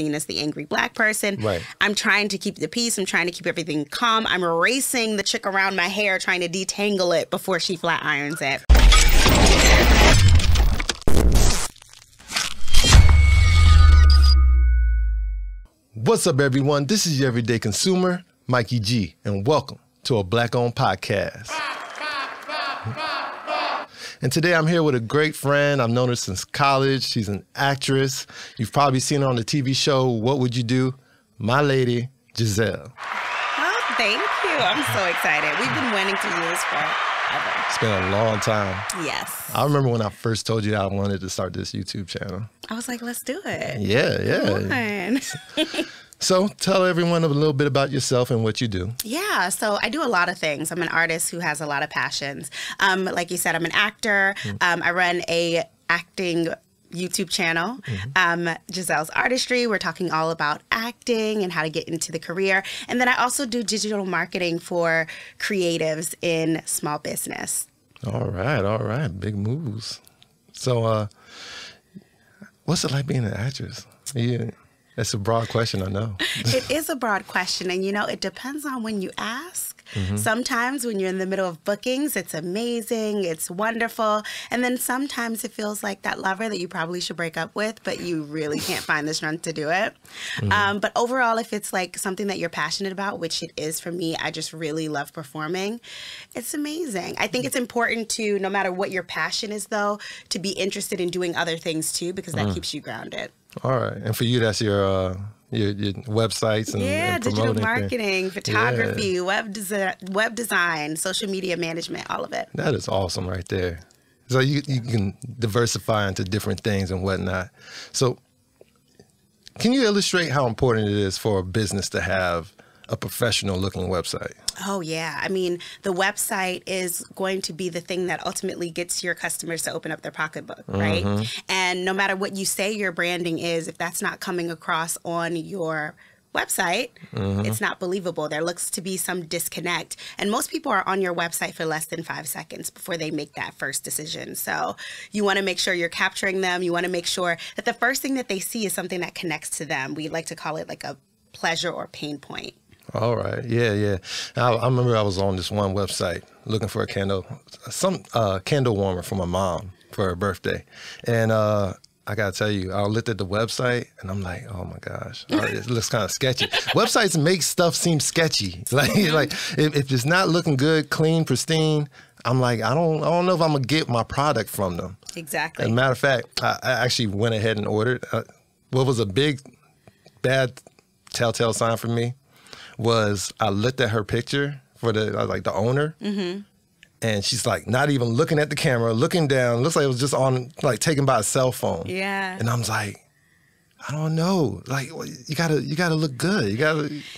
seen as the angry black person. Right. I'm trying to keep the peace. I'm trying to keep everything calm. I'm racing the chick around my hair, trying to detangle it before she flat irons it. What's up, everyone? This is your everyday consumer, Mikey G, and welcome to a Black-owned podcast. And today I'm here with a great friend. I've known her since college. She's an actress. You've probably seen her on the TV show, What Would You Do? My lady, Jazelle. Oh, thank you. I'm so excited. We've been wanting to do this forever. It's been a long time. Yes. I remember when I first told you that I wanted to start this YouTube channel. I was like, let's do it. Yeah, yeah. Come on. So tell everyone a little bit about yourself and what you do. Yeah, so I do a lot of things. I'm an artist who has a lot of passions. Like you said, I'm an actor. I run a acting YouTube channel, Jazelle's Artistry. We're talking all about acting and how to get into the career. And then I also do digital marketing for creatives in small business. All right, all right. Big moves. So what's it like being an actress? Yeah. That's a broad question, I know. It is a broad question, and, you know, it depends on when you ask. Sometimes when you're in the middle of bookings, it's amazing, it's wonderful, and then sometimes it feels like that lover that you probably should break up with, but you really can't find the strength to do it. But overall, if it's, like, something that you're passionate about, which it is for me, I just really love performing, it's amazing. I think it's important to, no matter what your passion is, though, to be interested in doing other things, too, because that keeps you grounded. All right. And for you, that's your websites and, digital marketing, photography, web design, social media management, all of it. That is awesome right there. So you can diversify into different things and whatnot. So can you illustrate how important it is for a business to have a professional looking website? Oh, yeah. I mean, the website is going to be the thing that ultimately gets your customers to open up their pocketbook, right? And no matter what you say your branding is, if that's not coming across on your website, it's not believable. There looks to be some disconnect. And most people are on your website for less than 5 seconds before they make that first decision. So you want to make sure you're capturing them. You want to make sure that the first thing that they see is something that connects to them. We like to call it like a pleasure or pain point. All right. Yeah, yeah. I remember I was on this one website looking for a candle, some candle warmer for my mom for her birthday. And I got to tell you, I looked at the website and I'm like, oh, my gosh, it looks kind of sketchy. Websites make stuff seem sketchy. Like if it's not looking good, clean, pristine, I'm like, I don't know if I'm going to get my product from them. Exactly. As a matter of fact, I actually went ahead and ordered what was a big, bad telltale sign for me. Was I looked at her picture for the owner, and she's like not even looking at the camera, looking down. Looks like it was just on taken by a cell phone. Yeah, and I'm like, I don't know. Like you gotta look good.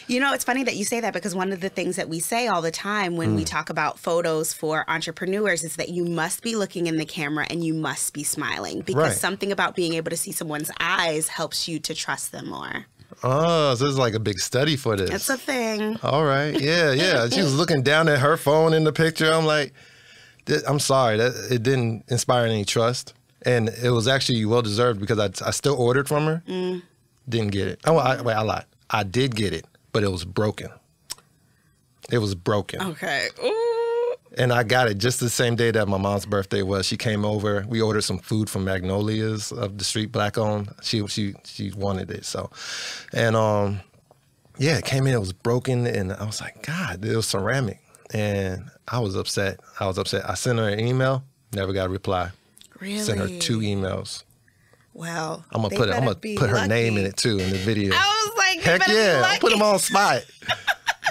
You know, it's funny that you say that because one of the things that we say all the time when we talk about photos for entrepreneurs is that you must be looking in the camera and you must be smiling because something about being able to see someone's eyes helps you to trust them more. Oh, so this is like a big study for this. It's a thing. All right. Yeah, yeah. She was looking down at her phone in the picture. I'm like, I'm sorry. It didn't inspire any trust. And it was actually well-deserved because I still ordered from her. Didn't get it. Oh, wait, I lied. I did get it, but it was broken. It was broken. Okay. Ooh. And I got it just the same day that my mom's birthday was. She came over. We ordered some food from Magnolia's up the street, Black-owned. She wanted it. So, and yeah, it came in. It was broken, and I was like, God, it was ceramic, and I was upset. I sent her an email. Never got a reply. Really? Sent her 2 emails. Well, I'm gonna put her name in it too in the video. I was like, heck yeah, I put them on spot.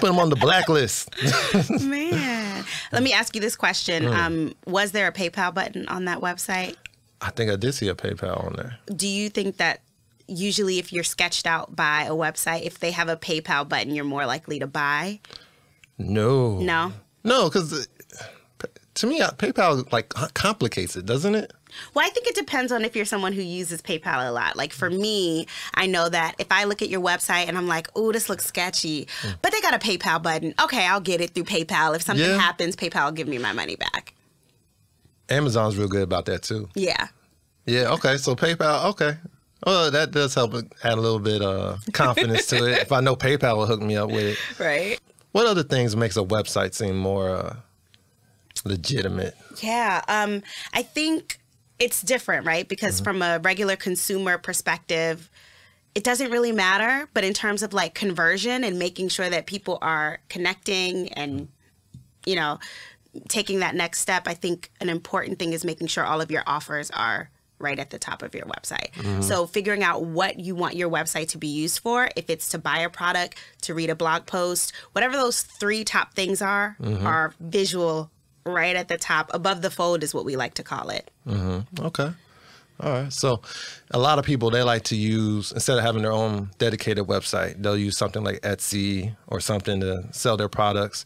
Put them on the blacklist. Man. Let me ask you this question. Was there a PayPal button on that website? I think I did see a PayPal on there. Do you think that usually if you're sketched out by a website, if they have a PayPal button, you're more likely to buy? No. No? No, because to me, PayPal like complicates it, doesn't it? Well, I think it depends on if you're someone who uses PayPal a lot. Like for me, I know that if I look at your website and I'm like, oh, this looks sketchy, but they got a PayPal button. Okay, I'll get it through PayPal. If something happens, PayPal will give me my money back. Amazon's real good about that too. Yeah. Yeah, okay. So PayPal, okay. Well, that does help add a little bit of confidence to it. If I know PayPal will hook me up with it. Right. What other things makes a website seem more legitimate? Yeah. I think it's different, right? Because from a regular consumer perspective, it doesn't really matter. But in terms of like conversion and making sure that people are connecting and, you know, taking that next step, I think an important thing is making sure all of your offers are right at the top of your website. So figuring out what you want your website to be used for, if it's to buy a product, to read a blog post, whatever those three top things are visual right at the top. Above the fold is what we like to call it. Okay. All right. So a lot of people, they like to use, instead of having their own dedicated website, they'll use something like Etsy or something to sell their products.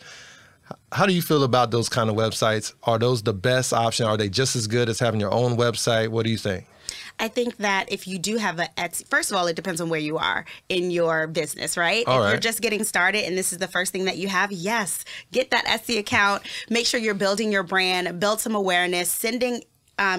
How do you feel about those kind of websites? Are those the best option? Are they just as good as having your own website? What do you think? I think that if you do have an Etsy, first of all, it depends on where you are in your business, right? All right. If you're just getting started and this is the first thing that you have, yes, get that Etsy account. Make sure you're building your brand, build some awareness, sending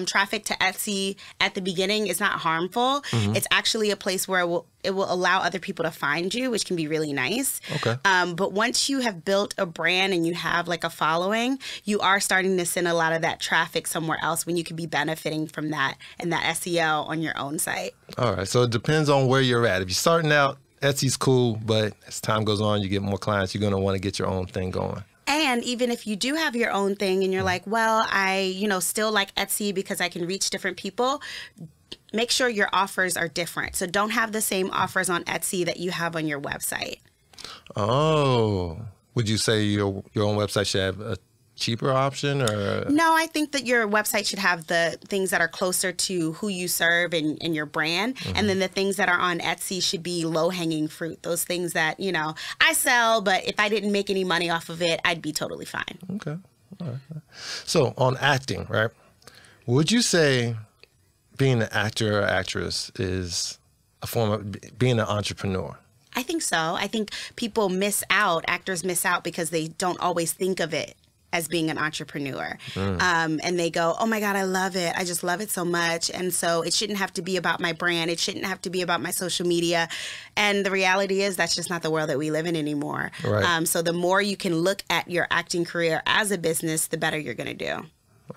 traffic to Etsy at the beginning is not harmful. It's actually a place where it will allow other people to find you, which can be really nice. But once you have built a brand and you have like a following, you are starting to send a lot of that traffic somewhere else when you could be benefiting from that and that SEO on your own site. All right. So it depends on where you're at. If you're starting out, Etsy's cool, but as time goes on, you get more clients, you're going to want to get your own thing going. And even if you do have your own thing and you're like, well, I, you know, still like Etsy because I can reach different people, make sure your offers are different. So don't have the same offers on Etsy that you have on your website. Oh, would you say your own website should have a cheaper option? Or no, I think that your website should have the things that are closer to who you serve and your brand. And then the things that are on Etsy should be low-hanging fruit. Those things that, you know, I sell, but if I didn't make any money off of it, I'd be totally fine. Okay. All right. So on acting, right? Would you say being an actor or actress is a form of being an entrepreneur? I think so. I think people miss out, actors miss out because they don't always think of it as being an entrepreneur. And they go, oh my God, I love it. I just love it so much. And so it shouldn't have to be about my brand. It shouldn't have to be about my social media. And the reality is that's just not the world that we live in anymore. Right. So the more you can look at your acting career as a business, the better you're going to do.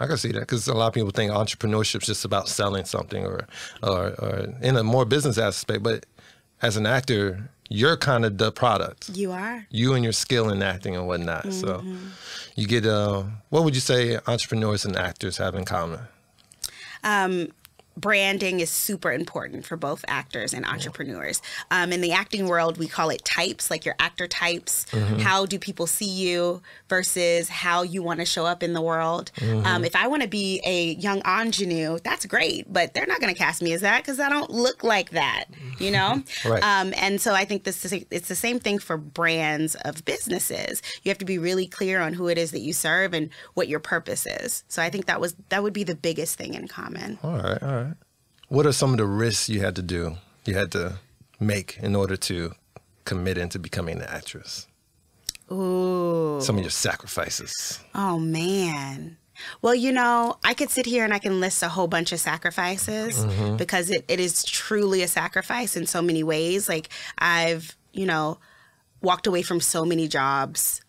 I can see that, because a lot of people think entrepreneurship is just about selling something or in a more business aspect. But as an actor, you're kind of the product. You are. You and your skill in acting and whatnot. So you get, what would you say entrepreneurs and actors have in common? Branding is super important for both actors and entrepreneurs. In the acting world, we call it types, like your actor types. How do people see you versus how you want to show up in the world? If I want to be a young ingenue, that's great, but they're not going to cast me as that because I don't look like that, you know? And so I think it's the same thing for brands of businesses. You have to be really clear on who it is that you serve and what your purpose is. So I think that would be the biggest thing in common. All right, all right. What are some of the risks you had to make in order to commit into becoming an actress? Ooh. Some of your sacrifices. Oh, man. Well, you know, I could sit here and I can list a whole bunch of sacrifices because it is truly a sacrifice in so many ways. Like I've, you know, walked away from so many jobs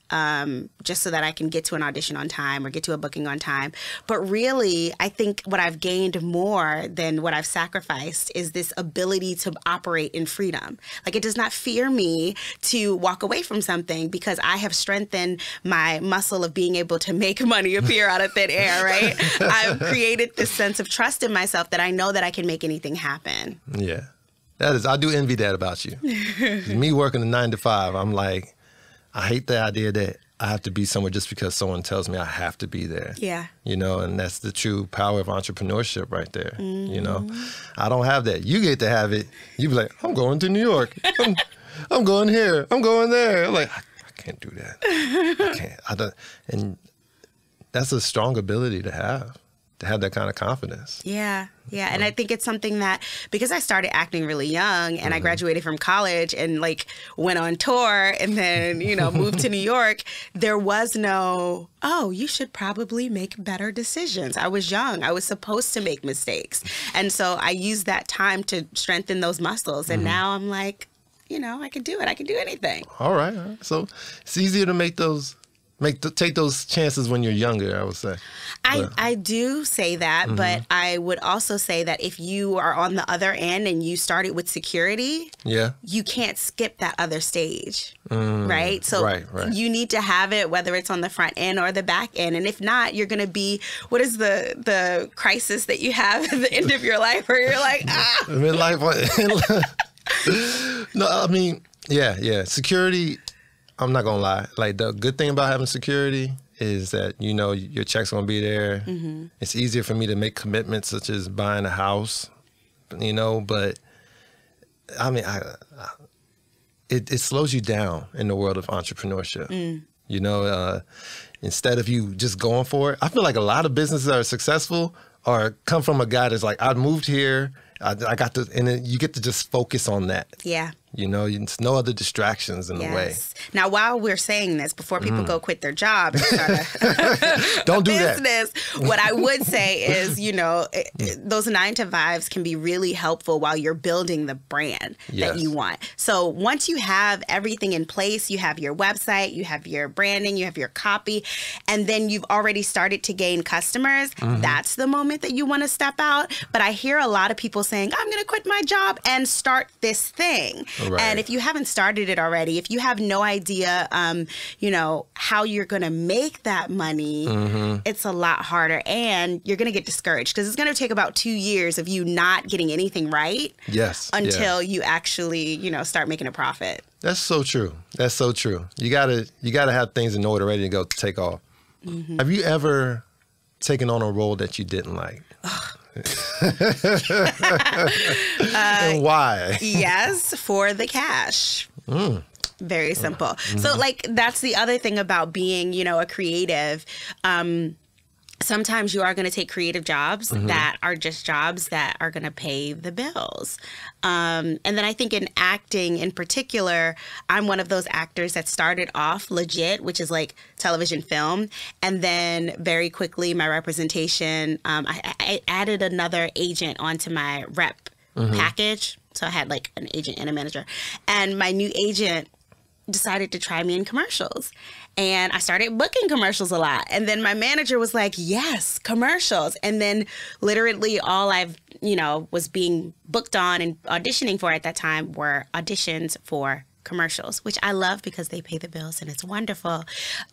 just so that I can get to an audition on time or get to a booking on time. But really, I think what I've gained more than what I've sacrificed is this ability to operate in freedom. Like it does not fear me to walk away from something because I have strengthened my muscle of being able to make money appear out of thin air, right? I've created this sense of trust in myself that I know that I can make anything happen. Yeah, that is, I do envy that about you. Me working a 9-to-5, I'm like, I hate the idea that I have to be somewhere just because someone tells me I have to be there. Yeah. You know, and that's the true power of entrepreneurship right there. You know, I don't have that. You get to have it. You be like, I'm going to New York. I'm going here. I'm going there. I'm like, I can't do that. I can't. And that's a strong ability to have. to have that kind of confidence. Yeah. Yeah. And I think it's something that, because I started acting really young and I graduated from college and like went on tour and then, you know, moved to New York, there was no, oh, you should probably make better decisions. I was young. I was supposed to make mistakes. And so I used that time to strengthen those muscles. And now I'm like, you know, I can do it. I can do anything. All right. All right. So it's easier to make those. Take those chances when you're younger, I would say. I do say that, but I would also say that if you are on the other end and you started with security, you can't skip that other stage, right? So you need to have it, whether it's on the front end or the back end. And if not, you're going to be, what is the crisis that you have at the end of your life where you're like, ah. Midlife. No, I mean, yeah. Security, I'm not gonna lie. Like, the good thing about having security is that, you know, your check's gonna be there. It's easier for me to make commitments such as buying a house, you know, but I mean, it slows you down in the world of entrepreneurship. You know, instead of you just going for it, I feel like a lot of businesses that are successful or come from a guy that's like, I moved here, I got to, and then you get to just focus on that. Yeah. You know, it's no other distractions in a way. Now, while we're saying this, before people go quit their job and start a don't do business, that. What I would say is, you know, those 9-to-5s can be really helpful while you're building the brand that you want. So once you have everything in place, you have your website, you have your branding, you have your copy, and then you've already started to gain customers, that's the moment that you want to step out. But I hear a lot of people saying, I'm going to quit my job and start this thing. Right. And if you haven't started it already, if you have no idea, you know, how you're going to make that money, it's a lot harder. And you're going to get discouraged because it's going to take about 2 years of you not getting anything right. Until you actually, you know, start making a profit. That's so true. That's so true. You gotta have things in order, ready to go to take off. Have you ever taken on a role that you didn't like? And why? Yes, for the cash. Very simple. So, like, that's the other thing about being, you know, a creative. Sometimes you are going to take creative jobs that are just jobs that are going to pay the bills. And then I think in acting in particular, I'm one of those actors that started off legit, which is like television, film. And then very quickly, my representation, I added another agent onto my rep package. So I had like an agent and a manager. And my new agent decided to try me in commercials. And I started booking commercials a lot. And then my manager was like, yes, commercials. And then literally all I've, you know, was being booked on and auditioning for at that time were auditions for commercials, which I love because they pay the bills and it's wonderful.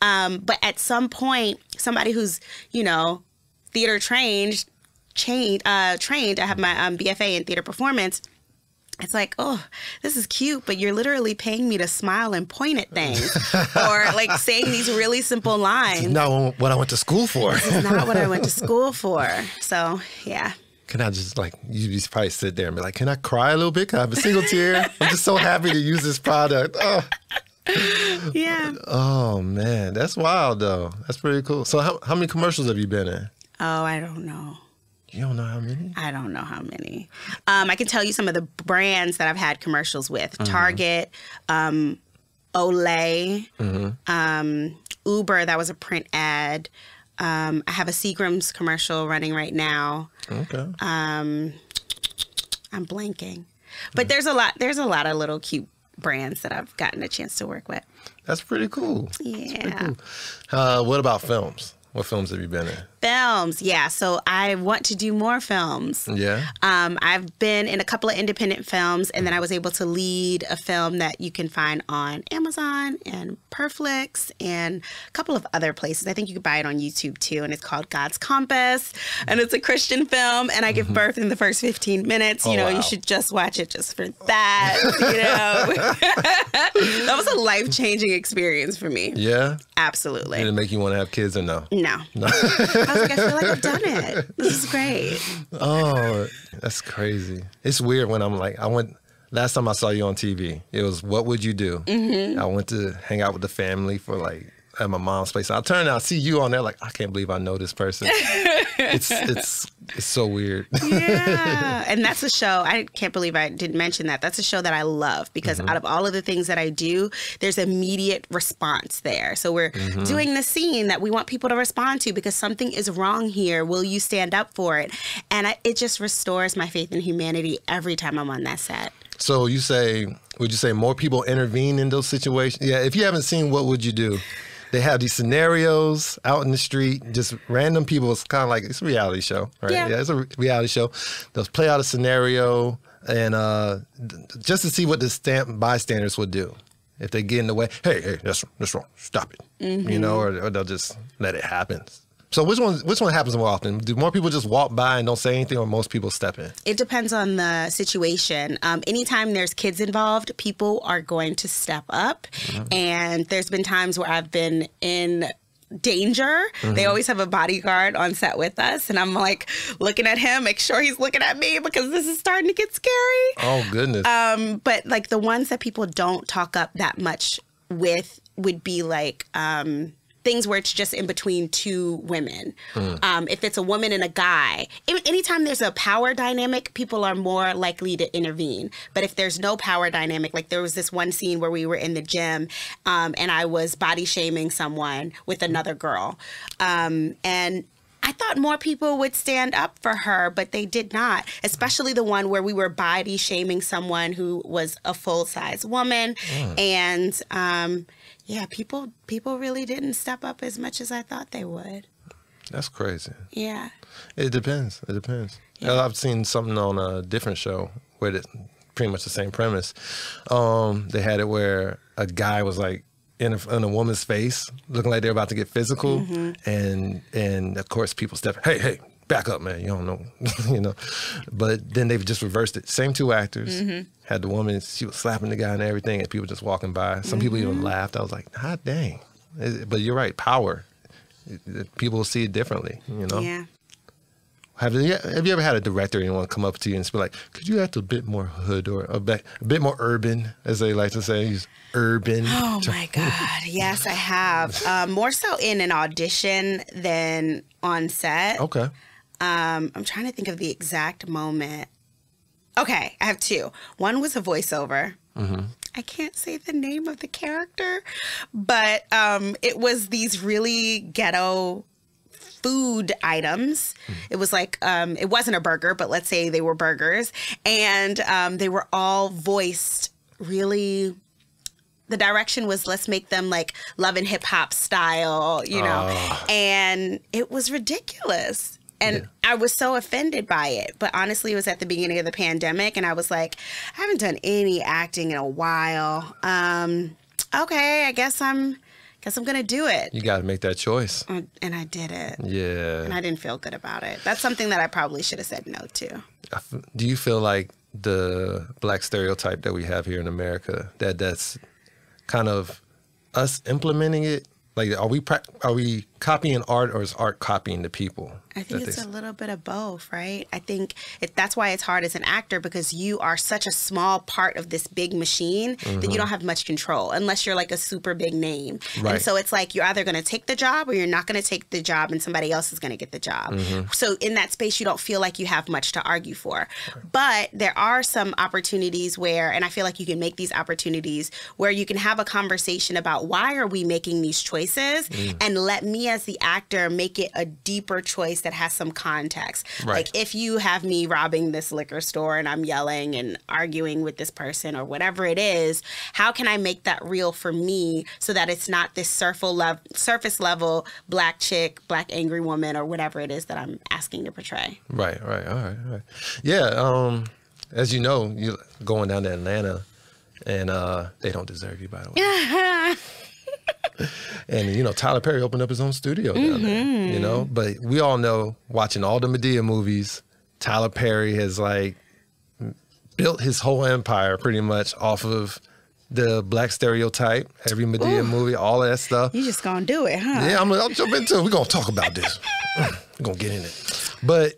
But at some point, somebody who's, you know, theater trained, I have my BFA in theater performance. It's like, oh, this is cute, but you're literally paying me to smile and point at things or like saying these really simple lines. This is not what I went to school for. This is not what I went to school for. So, yeah. Can I just, like, you probably sit there and be like, can I cry a little bit? Can I have a single tear? I'm just so happy to use this product. Oh. Yeah. Oh, man. That's wild, though. That's pretty cool. So how many commercials have you been in? Oh, I don't know. You don't know how many? I don't know how many. I can tell you some of the brands that I've had commercials with. Target, Olay, Uber, that was a print ad. I have a Seagram's commercial running right now. Okay. I'm blanking. But there's a lot of little cute brands that I've gotten a chance to work with. That's pretty cool. Yeah. That's pretty cool. What about films? What films have you been in? Films, yeah. So I want to do more films. Yeah. I've been in a couple of independent films, and then I was able to lead a film that you can find on Amazon and Perflix and a couple of other places. I think you could buy it on YouTube too, and it's called God's Compass, and it's a Christian film. And I give birth in the first 15 minutes. You know, wow. You should just watch it just for that. You know, that was a life-changing experience for me. Yeah. Absolutely. Did it make you want to have kids or no? No. No. I was like, I feel like I've done it. This is great. Oh, that's crazy. It's weird when I'm like, last time I saw you on TV, it was What Would You Do? I went to hang out with the family for like at my mom's place. I turn and I see you on there, like, I can't believe I know this person. It's so weird. Yeah. And that's a show, I can't believe I didn't mention that. That's a show that I love because out of all of the things that I do, there's immediate response there. So we're doing the scene that we want people to respond to because something is wrong here. Will you stand up for it? And it just restores my faith in humanity every time I'm on that set. So you say, would you say more people intervene in those situations? Yeah. If you haven't seen What Would You Do? They have these scenarios out in the street, just random people. It's kind of like, it's a reality show, right? Yeah, it's a reality show. They'll play out a scenario and just to see what the bystanders would do. If they get in the way, hey, that's wrong, stop it. You know, or they'll just let it happen. So which one happens more often? Do more people just walk by and don't say anything, or most people step in? It depends on the situation. Anytime there's kids involved, people are going to step up. And there's been times where I've been in danger. They always have a bodyguard on set with us, and I'm like looking at him, make sure he's looking at me because this is starting to get scary. Oh, goodness. But like the ones that people don't talk up that much with would be like things where it's just in between two women. If it's a woman and a guy, anytime there's a power dynamic, people are more likely to intervene. But if there's no power dynamic, like there was this one scene where we were in the gym and I was body shaming someone with another girl. And I thought more people would stand up for her, but they did not, especially the one where we were body shaming someone who was a full-size woman. And yeah, people really didn't step up as much as I thought they would. That's crazy. Yeah. It depends. It depends. Yeah. I've seen something on a different show where it's pretty much the same premise. They had it where a guy was like in a woman's face, looking like they're about to get physical, and of course people step, hey, back up, man. You don't know, you know. But then they've just reversed it. Same two actors. Had the woman, she was slapping the guy and everything, and people just walking by. Some people even laughed. I was like, ah, dang. But you're right, power. People will see it differently, you know. Yeah. Have you ever had a director or anyone come up to you and be like, could you act a bit more hood or a bit more urban, as they like to say? He's urban. Oh, my God. Yes, I have. More so in an audition than on set. Okay. I'm trying to think of the exact moment. Okay, I have two. One was a voiceover. I can't say the name of the character, but it was these really ghetto food items. It was like, it wasn't a burger, but let's say they were burgers. And they were all voiced really... The direction was, let's make them like Love and Hip Hop style, you know. And it was ridiculous. And I was so offended by it. But honestly, it was at the beginning of the pandemic. And I was like, I haven't done any acting in a while. Okay, I guess I'm going to do it. You got to make that choice. And I did it. Yeah. And I didn't feel good about it. That's something that I probably should have said no to. Do you feel like the Black stereotype that we have here in America, that's kind of us implementing it? Like, are we copying art, or is art copying the people? I think it's a little bit of both, right? I think that's why it's hard as an actor, because you are such a small part of this big machine that you don't have much control unless you're like a super big name. Right. And so it's like you're either going to take the job or you're not going to take the job, and somebody else is going to get the job. So in that space, you don't feel like you have much to argue for. But there are some opportunities where, and I feel like you can make these opportunities where you can have a conversation about why are we making these choices. And let me as the actor make it a deeper choice that has some context. Like if you have me robbing this liquor store and I'm yelling and arguing with this person or whatever it is, how can I make that real for me so that it's not this surface level Black chick, Black angry woman, or whatever it is that I'm asking to portray. All right. Yeah. As you know, you're going down to Atlanta, and they don't deserve you, by the way. And, you know, Tyler Perry opened up his own studio down there, you know. But we all know, watching all the Madea movies, Tyler Perry has, like, built his whole empire pretty much off of the Black stereotype, every Madea movie, all that stuff. You just gonna do it, huh? Yeah, I'll jump into it. We're gonna talk about this. We're gonna get in it. But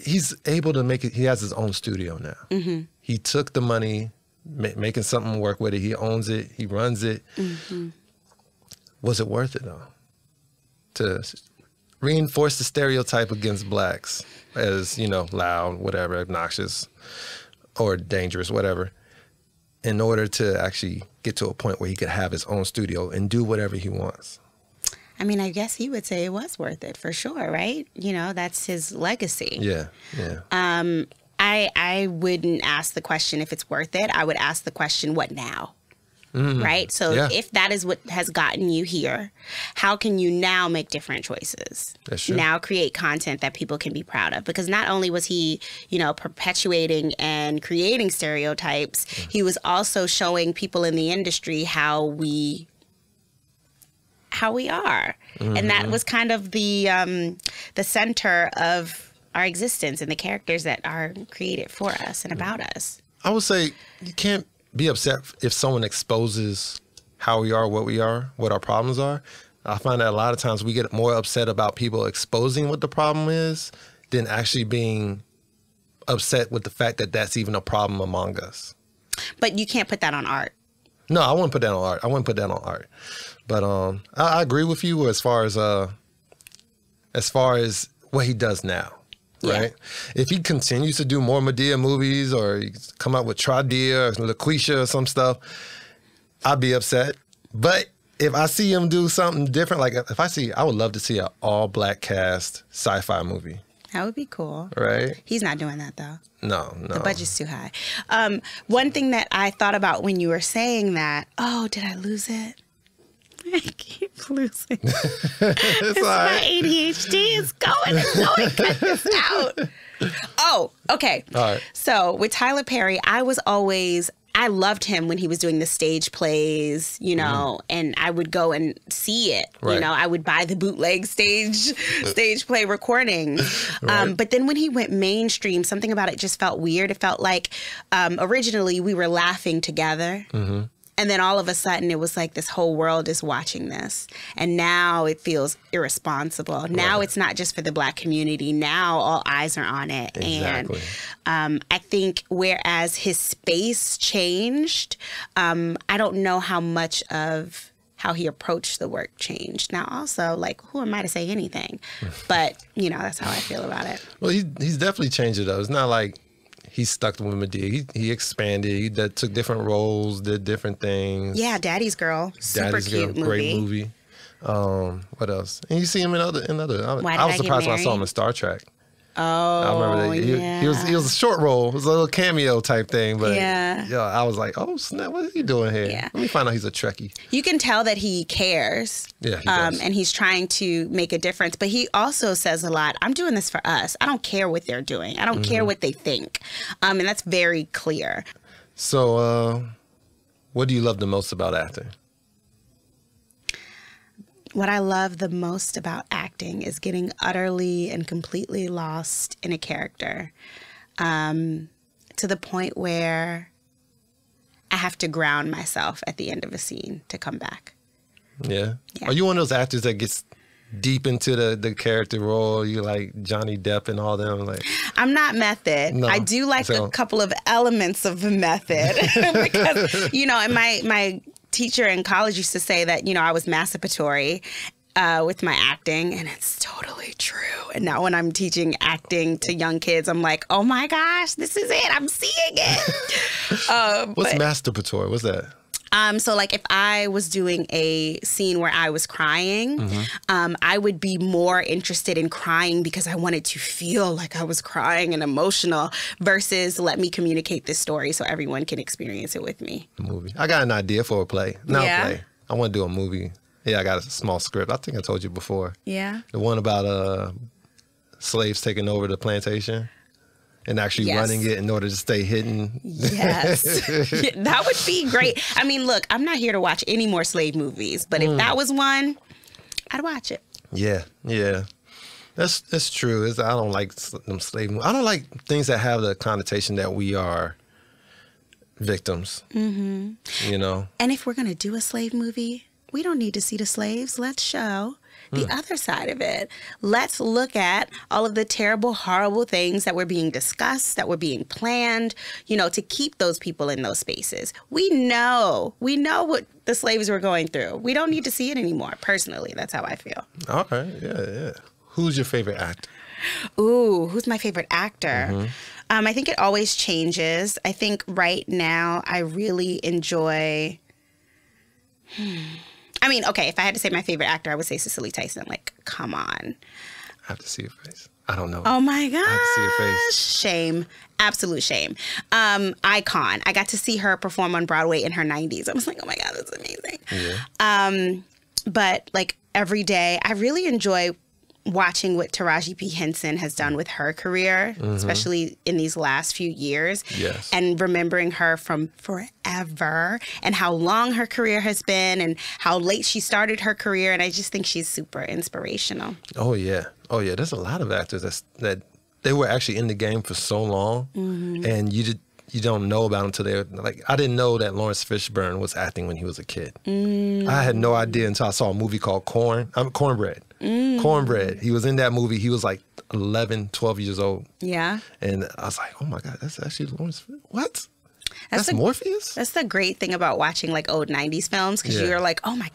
he's able to make it. He has his own studio now. He took the money, making something work with it. He owns it. He runs it. Was it worth it though? To reinforce the stereotype against blacks as, you know, loud, whatever, obnoxious or dangerous, whatever, in order to actually get to a point where he could have his own studio and do whatever he wants. I mean, I guess he would say it was worth it for sure, right? You know, that's his legacy. Yeah, yeah. I wouldn't ask the question if it's worth it. I would ask the question, what now? Mm-hmm. Right? So yeah. If that is what has gotten you here, how can you now make different choices? That's true. Now create content that people can be proud of. Because not only was he, you know, perpetuating and creating stereotypes, mm-hmm. he was also showing people in the industry how we are. Mm-hmm. And that was kind of the center of our existence and the characters that are created for us and about us. I would say you can't be upset if someone exposes how we are, what our problems are. I find that a lot of times we get more upset about people exposing what the problem is than actually being upset with the fact that that's even a problem among us. But you can't put that on art. No, I wouldn't put that on art. I wouldn't put that on art. But I agree with you as far as what he does now. Yeah. Right. If he continues to do more Madea movies or come out with Tradia or LaQuisha or some stuff, I'd be upset. But if I see him do something different, like if I would love to see an all black cast sci-fi movie. That would be cool. Right. He's not doing that, though. No, no. The budget's too high. One thing that I thought about when you were saying that, oh, did I lose it? I keep losing. It's my ADHD is going and going. Cut this out. Oh, okay. All right. So with Tyler Perry, I loved him when he was doing the stage plays, you know, and I would go and see it. Right. You know, I would buy the bootleg stage play recording. Right. But then when he went mainstream, something about it just felt weird. It felt like originally we were laughing together. Mm-hmm. And then all of a sudden, it was like this whole world is watching this. And now it feels irresponsible. Now It's not just for the black community. Now all eyes are on it. Exactly. And I think whereas his space changed, I don't know how much of how he approached the work changed. Now also, like, who am I to say anything? But, you know, that's how I feel about it. Well, he's definitely changed it, though. It's not like... He stuck with Madea. He expanded. He took different roles, did different things. Yeah, Daddy's Girl, super cute movie. Great movie. What else? And you see him in other. I was surprised when I saw him in Star Trek. Oh, I remember that. Yeah. He was a short role. It was a little cameo type thing, but yeah, I was like, oh snap, what is he doing here? Yeah. Let me find out he's a Trekkie. You can tell that he cares. Yeah, he does. And he's trying to make a difference, but he also says a lot. I'm doing this for us. I don't care what they're doing. I don't care what they think, and that's very clear. So, what do you love the most about acting? What I love the most about acting is getting utterly and completely lost in a character, to the point where I have to ground myself at the end of a scene to come back. Yeah. Are you one of those actors that gets deep into the character role? You like Johnny Depp and all them? Like, I'm not method. No, I do like a couple of elements of method because, you know, in my teacher in college used to say that, you know, I was masturbatory with my acting, and it's totally true. And now when I'm teaching acting to young kids, I'm like, oh my gosh, this is it. I'm seeing it. What's masturbatory? What's that? So like if I was doing a scene where I was crying, I would be more interested in crying because I wanted to feel like I was crying and emotional versus let me communicate this story so everyone can experience it with me. Movie. I got an idea for a play. I want to do a movie. Yeah, I got a small script. I think I told you before. Yeah. The one about slaves taking over the plantation. And actually running it in order to stay hidden. Yes. Yeah, that would be great. I mean, look, I'm not here to watch any more slave movies, but if that was one, I'd watch it. Yeah, yeah. That's true. I don't like them slave movies. I don't like things that have the connotation that we are victims. You know? And if we're going to do a slave movie, we don't need to see the slaves. Let's show the other side of it. Let's look at all of the terrible, horrible things that were being discussed, that were being planned, you know, to keep those people in those spaces. We know what the slaves were going through. We don't need to see it anymore. Personally, that's how I feel. Okay, yeah. Who's your favorite actor? Ooh, who's my favorite actor? I think it always changes. I think right now I really enjoy... I mean, okay, if I had to say my favorite actor, I would say Cecily Tyson. Like, come on. I have to see your face. I don't know. Oh, my gosh. I have to see your face. Shame. Absolute shame. Icon. I got to see her perform on Broadway in her 90s. I was like, oh, my God, that's amazing. But, like, every day, I really enjoy watching what Taraji P Henson has done with her career, especially in these last few years, and remembering her from forever and how long her career has been and how late she started her career. And I just think she's super inspirational. Oh, yeah. Oh, yeah. There's a lot of actors that they were actually in the game for so long and you don't know about them until they're like, I didn't know that Lawrence Fishburne was acting when he was a kid. I had no idea until I saw a movie called Cornbread. Cornbread. He was in that movie. He was like 11, 12 years old. Yeah. And I was like, oh my God, that's actually Lawrence. What? That's Morpheus? That's the great thing about watching like old 90s films, because you're like, oh my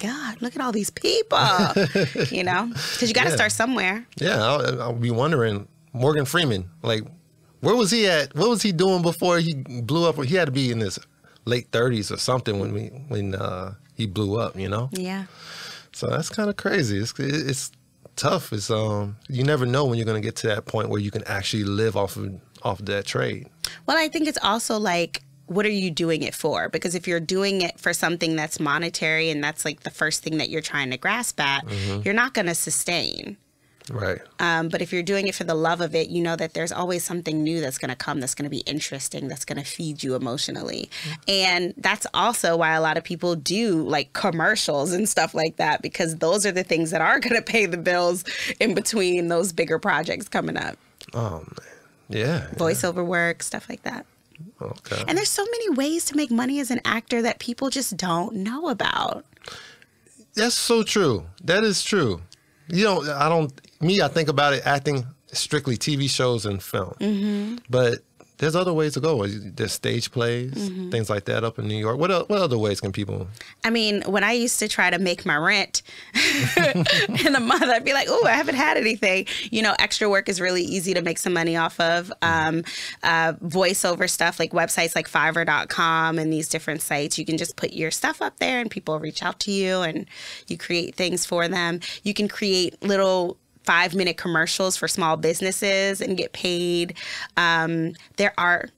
God, look at all these people. You know? Because you got to start somewhere. Yeah. I'll be wondering, Morgan Freeman, like, where was he at? What was he doing before he blew up? He had to be in his late 30s or something when he blew up, you know? Yeah. So that's kind of crazy. It's tough. It's you never know when you're going to get to that point where you can actually live off of that trade. Well, I think it's also like, what are you doing it for? Because if you're doing it for something that's monetary and that's like the first thing that you're trying to grasp at, you're not going to sustain. Right. But if you're doing it for the love of it, you know that there's always something new that's going to come, that's going to be interesting, that's going to feed you emotionally. And that's also why a lot of people do like commercials and stuff like that, because those are the things that are going to pay the bills in between those bigger projects coming up. Yeah. Voiceover work, stuff like that. Okay. And there's so many ways to make money as an actor that people just don't know about. That's so true. That is true. You know, I think about it acting strictly TV shows and film. But there's other ways to go. There's stage plays, things like that up in New York. What other ways can people? I mean, when I used to try to make my rent in a month, I'd be like, oh, I haven't had anything. You know, extra work is really easy to make some money off of. Voiceover stuff, like websites like Fiverr.com and these different sites. You can just put your stuff up there and people reach out to you and you create things for them. You can create little 5-minute commercials for small businesses and get paid. There are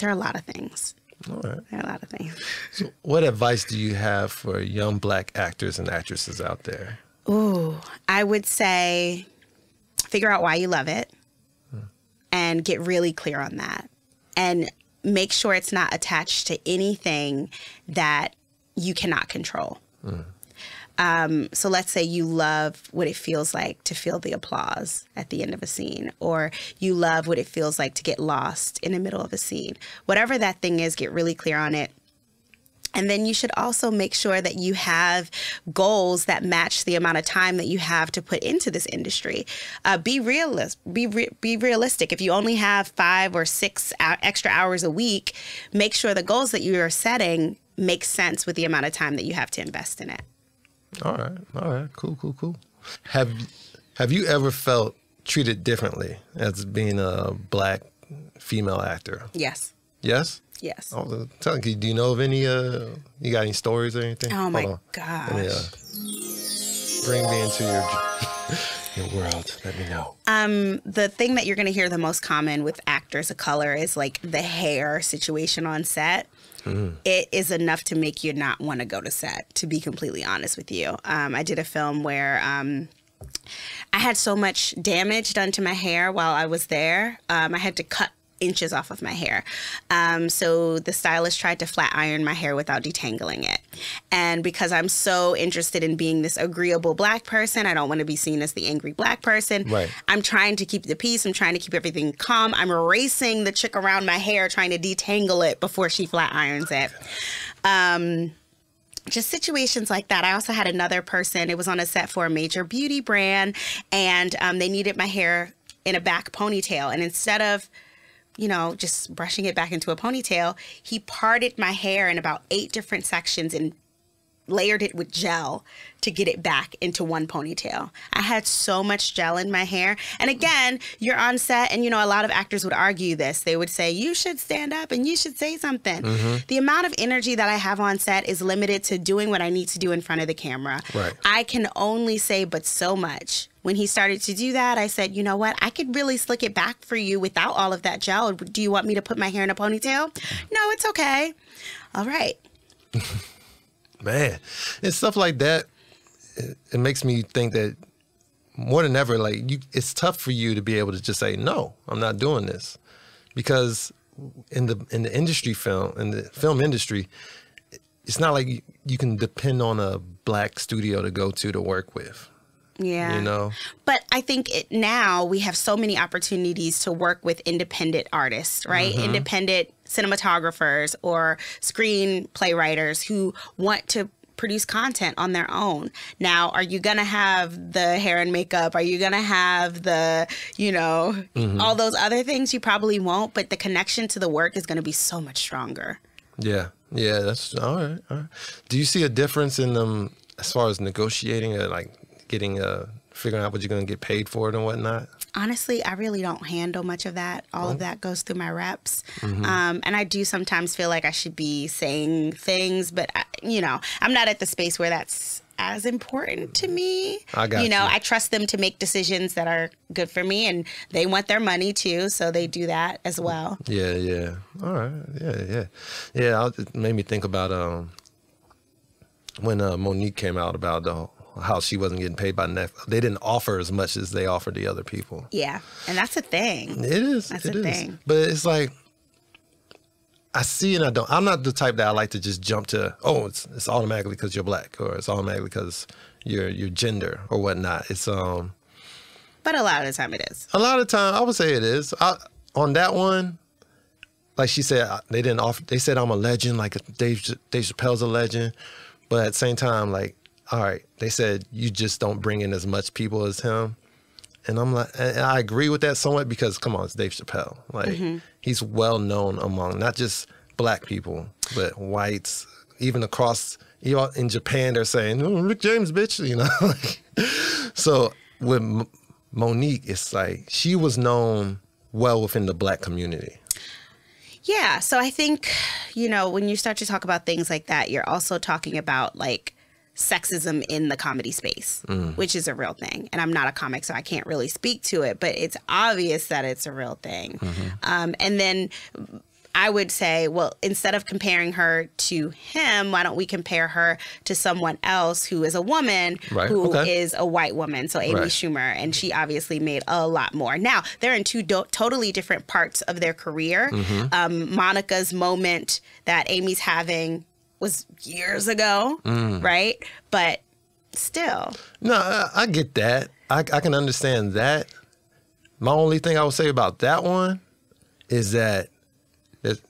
a lot of things. All right. There are a lot of things. So what advice do you have for young Black actors and actresses out there? Ooh, I would say figure out why you love it and get really clear on that. And make sure it's not attached to anything that you cannot control. So let's say you love what it feels like to feel the applause at the end of a scene, or you love what it feels like to get lost in the middle of a scene. Whatever that thing is, get really clear on it. And then you should also make sure that you have goals that match the amount of time that you have to put into this industry. Be realistic. If you only have 5 or 6 extra hours a week, make sure the goals that you are setting make sense with the amount of time that you have to invest in it. All right, cool. Have you ever felt treated differently as being a Black female actor? Yes. I was telling you, do you know of any? You got any stories or anything? Oh my gosh! Bring me into your world. Let me know. The thing that you're going to hear the most common with actors of color is like the hair situation on set. It is enough to make you not want to go to set, to be completely honest with you. I did a film where I had so much damage done to my hair while I was there. I had to cut inches off of my hair. So the stylist tried to flat iron my hair without detangling it. And because I'm so interested in being this agreeable Black person, I don't want to be seen as the angry Black person. Right. I'm trying to keep the peace. I'm trying to keep everything calm. I'm racing the chick around my hair, trying to detangle it before she flat irons it. just situations like that. I also had another person, it was on a set for a major beauty brand, and they needed my hair in a back ponytail. And instead of, you know, just brushing it back into a ponytail, he parted my hair in about 8 different sections and layered it with gel to get it back into one ponytail. I had so much gel in my hair. And again, you're on set, and, you know, a lot of actors would argue this. They would say, you should stand up and you should say something. Mm-hmm. The amount of energy that I have on set is limited to doing what I need to do in front of the camera. Right. I can only say but so much. When he started to do that, I said, you know what? I could really slick it back for you without all of that gel. Do you want me to put my hair in a ponytail? No, it's okay. All right. Man, it's stuff like that. It makes me think that more than ever, like, it's tough for you to be able to just say, no, I'm not doing this. Because in the film industry, it's not like you can depend on a black studio to go to work with. Yeah. You know? But I think now we have so many opportunities to work with independent artists, right? Mm-hmm. Independent cinematographers or screenplay writers who want to produce content on their own. Now, are you going to have the hair and makeup? Are you going to have the, you know, mm-hmm. all those other things? You probably won't, but the connection to the work is going to be so much stronger. Yeah. Yeah, that's all right. All right. Do you see a difference in them as far as negotiating or like figuring out what you're going to get paid for it and whatnot? Honestly, I really don't handle much of that. All of that goes through my reps. Mm-hmm. And I do sometimes feel like I should be saying things, but, you know, I'm not at the space where that's as important to me. I got you. Know, I trust them to make decisions that are good for me, and they want their money too, so they do that as well. Yeah, yeah. All right. Yeah, yeah. Yeah, it made me think about when Monique came out about the whole how she wasn't getting paid by Netflix. They didn't offer as much as they offered the other people. Yeah, and that's a thing. It is. That's a thing. But it's like, I see and I don't. I'm not the type that I like to just jump to, oh, it's automatically because you're black, or it's automatically because your gender or whatnot. It's but a lot of the time it is. A lot of the time, I would say it is. On that one, like she said, they didn't offer. They said I'm a legend, like Dave Chappelle's a legend, but at the same time, like, all right, they said you just don't bring in as much people as him, and I'm like, and I agree with that somewhat because come on, it's Dave Chappelle. Like mm-hmm. he's well known among not just black people but whites, even across. You know, in Japan they're saying oh, Rick James, bitch, you know. So with Monique, it's like she was known well within the black community. Yeah, so I think you know when you start to talk about things like that, you're also talking about like sexism in the comedy space, which is a real thing. And I'm not a comic, so I can't really speak to it, but it's obvious that it's a real thing. Mm-hmm. And then I would say, well, instead of comparing her to him, why don't we compare her to someone else who is a woman, right. who okay. is a white woman, so Amy right. Schumer, and she obviously made a lot more. Now, they're in two totally different parts of their career. Mm-hmm. Monica's moment that Amy's having was years ago, right? But still. No, I get that. I can understand that. My only thing I would say about that one is that, let's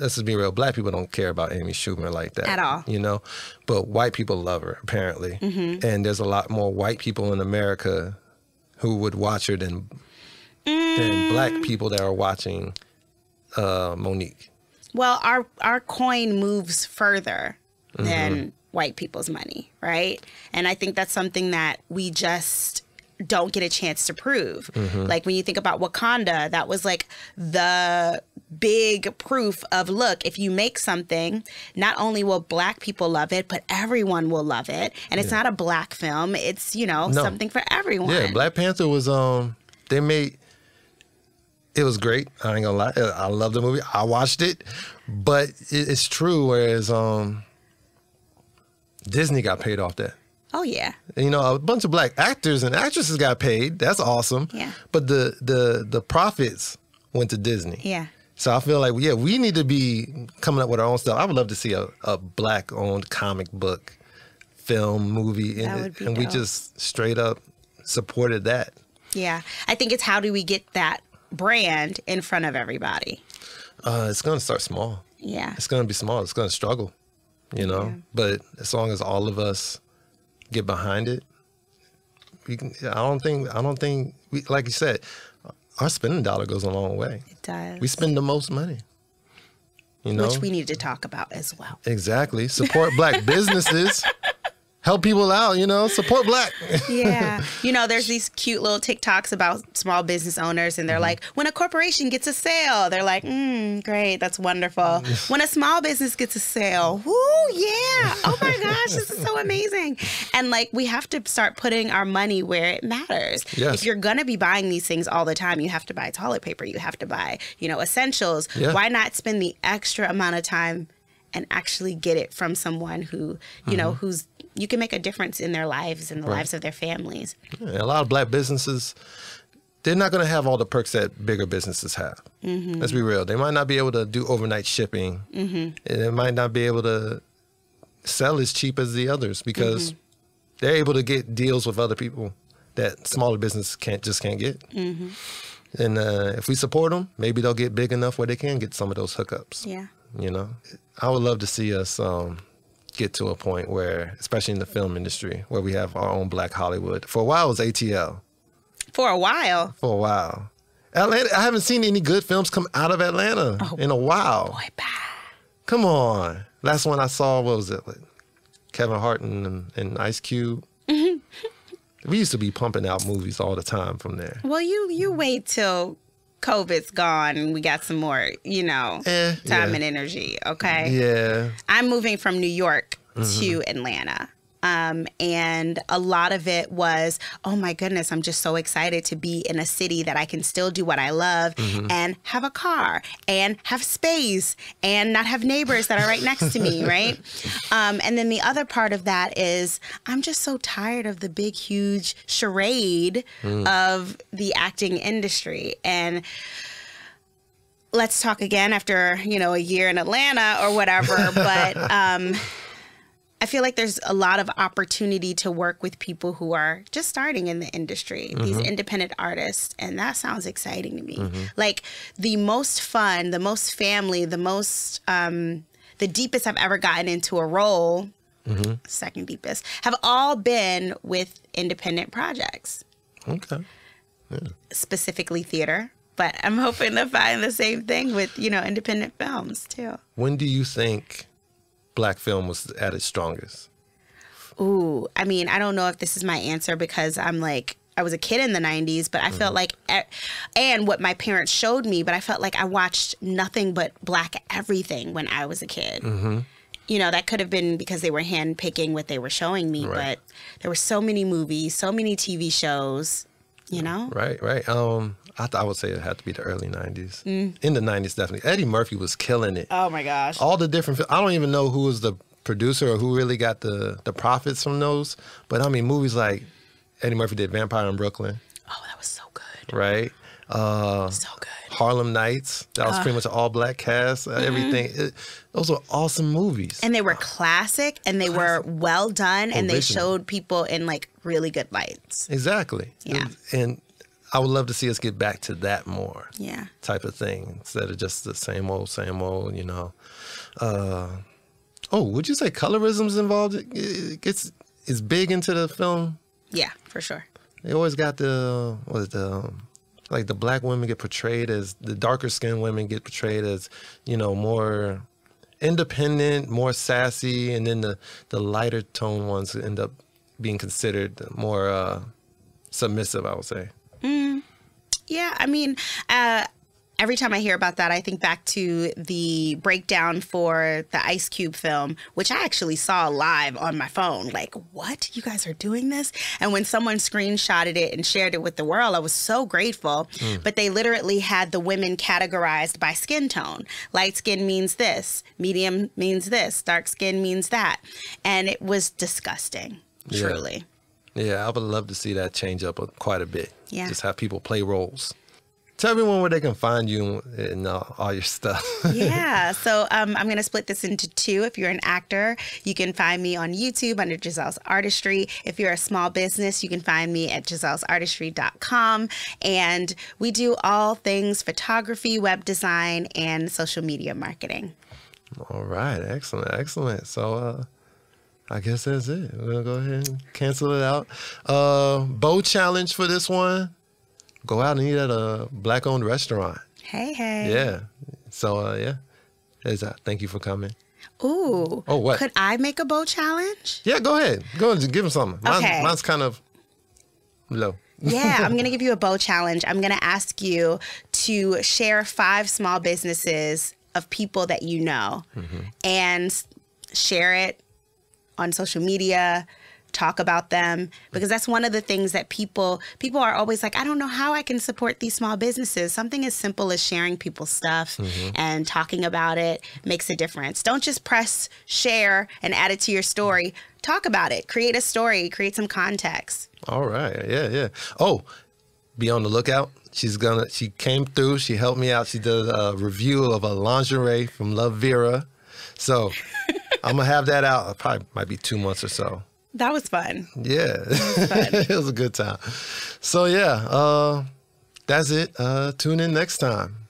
just be real, black people don't care about Amy Schumer like that. At all. You know? But white people love her, apparently. Mm-hmm. And there's a lot more white people in America who would watch her than black people that are watching Monique. Well, our coin moves further than white people's money, right? And I think that's something that we just don't get a chance to prove. Mm-hmm. Like when you think about Wakanda, that was like the big proof of, look, if you make something, not only will black people love it, but everyone will love it. And it's not a black film. It's, you know, something for everyone. Yeah, Black Panther was, they made... It was great. I ain't gonna lie. I love the movie. I watched it, but it's true. Whereas Disney got paid off that. Oh yeah. You know, a bunch of black actors and actresses got paid. That's awesome. Yeah. But the profits went to Disney. Yeah. So I feel like yeah, we need to be coming up with our own stuff. I would love to see a black-owned comic book film movie, that would be dope. We just straight up supported that. Yeah, I think it's how do we get that brand in front of everybody? It's gonna start small. Yeah, it's gonna be small. It's gonna struggle. you know. Yeah. But as long as all of us get behind it, we can. I don't think we, like you said, our spending dollar goes a long way. It does. We spend the most money. You know? Which we need to talk about as well. Exactly. Support Black businesses. Help people out, you know, support Black. Yeah. You know, there's these cute little TikToks about small business owners, and they're like, when a corporation gets a sale, they're like, great, that's wonderful. When a small business gets a sale, woo, yeah. Oh my gosh, this is so amazing. And like, we have to start putting our money where it matters. Yes. If you're going to be buying these things all the time, you have to buy toilet paper, you have to buy, you know, essentials. Yeah. Why not spend the extra amount of time and actually get it from someone who, you know, who's, you can make a difference in their lives and the lives of their families. Yeah, a lot of Black businesses, they're not going to have all the perks that bigger businesses have. Let's be real. They might not be able to do overnight shipping. And they might not be able to sell as cheap as the others because they're able to get deals with other people that smaller businesses just can't get. And if we support them, maybe they'll get big enough where they can get some of those hookups. Yeah. You know, I would love to see us get to a point where, especially in the film industry, where we have our own Black Hollywood. For a while, it was ATL. For a while? For a while. Atlanta, I haven't seen any good films come out of Atlanta in a while. Boy, bye. Come on. Last one I saw, what was it? Like Kevin Hart and Ice Cube. We used to be pumping out movies all the time from there. Well, you wait till COVID's gone and we got some more, you know, time and energy. Okay. Yeah. I'm moving from New York to Atlanta. And a lot of it was, oh my goodness, I'm just so excited to be in a city that I can still do what I love and have a car and have space and not have neighbors that are right next to me, right? And then the other part of that is I'm just so tired of the big, huge charade of the acting industry. And let's talk again after, you know, a year in Atlanta or whatever, but... I feel like there's a lot of opportunity to work with people who are just starting in the industry, these independent artists, and that sounds exciting to me. Like the most fun, the most family, the most, the deepest I've ever gotten into a role, second deepest, have all been with independent projects. Okay. Yeah. Specifically theater, but I'm hoping to find the same thing with, you know, independent films too. When do you think Black film was at its strongest? Ooh, I mean, I don't know if this is my answer because I'm like, I was a kid in the 90s, but I felt like, and what my parents showed me, but I felt like I watched nothing but Black everything when I was a kid. You know, that could have been because they were handpicking what they were showing me, but there were so many movies, so many TV shows, you know? Right, right. I would say it had to be the early 90s. In the 90s, definitely. Eddie Murphy was killing it. Oh, my gosh. All the different... I don't even know who was the producer or who really got the profits from those. But, I mean, movies like... Eddie Murphy did Vampire in Brooklyn. Oh, that was so good. Right? So good. Harlem Nights. That was pretty much an all-Black cast. Everything. Those were awesome movies. And they were classic. And they were well done. And they showed people in, like, really good lights. Exactly. Yeah. And... I would love to see us get back to that more type of thing instead of just the same old, you know. Oh, would you say colorism's involved? It gets is big into the film? Yeah, for sure. They always got the, what is the, like the Black women get portrayed as, the darker skinned women get portrayed as, you know, more independent, more sassy. And then the lighter tone ones end up being considered more submissive, I would say. Yeah, I mean, every time I hear about that, I think back to the breakdown for the Ice Cube film, which I actually saw live on my phone. Like, what? You guys are doing this? And when someone screenshotted it and shared it with the world, I was so grateful. But they literally had the women categorized by skin tone. Light skin means this, medium means this, dark skin means that. And it was disgusting, truly. Yeah, I would love to see that change up quite a bit. Yeah. Just have people play roles. Tell everyone where they can find you and all your stuff. Yeah. So I'm going to split this into two. If you're an actor, you can find me on YouTube under Jazelle's Artistry. If you're a small business, you can find me at Jazelle'sArtistry.com. And we do all things photography, web design, and social media marketing. All right. Excellent. Excellent. So, I guess that's it. We'll go ahead and cancel it out. Bow challenge for this one. Go out and eat at a Black-owned restaurant. Hey, hey. Yeah. So, yeah. Thank you for coming. Ooh. Oh, what? Could I make a bow challenge? Yeah, go ahead. Go ahead and give him something. Mine's, okay. Mine's kind of low. Yeah, I'm going to give you a bow challenge. I'm going to ask you to share 5 small businesses of people that you know and share it on social media, talk about them, because that's one of the things that people are always like, I don't know how I can support these small businesses. Something as simple as sharing people's stuff and talking about it makes a difference. Don't just press share and add it to your story. Talk about it. Create a story. Create some context. All right. Yeah, yeah. Oh, be on the lookout. She came through. She helped me out. She did a review of a lingerie from Love Vera. So I'm going to have that out. It probably might be 2 months or so. That was fun. Yeah. It was a good time. So, yeah, that's it. Tune in next time.